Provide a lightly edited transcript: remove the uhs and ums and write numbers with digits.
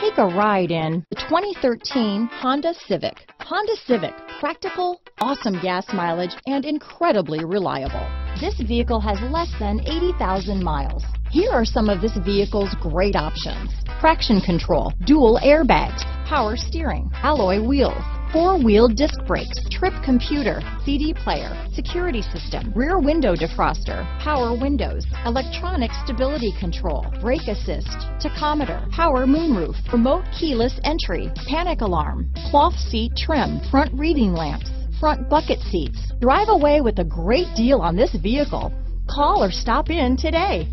Take a ride in the 2013 Honda Civic. Honda Civic, practical, awesome gas mileage, and incredibly reliable. This vehicle has less than 80,000 miles. Here are some of this vehicle's great options: traction control, dual airbags, power steering, alloy wheels, four-wheel disc brakes, trip computer, CD player, security system, rear window defroster, power windows, electronic stability control, brake assist, tachometer, power moonroof, remote keyless entry, panic alarm, cloth seat trim, front reading lamps, front bucket seats. Drive away with a great deal on this vehicle. Call or stop in today.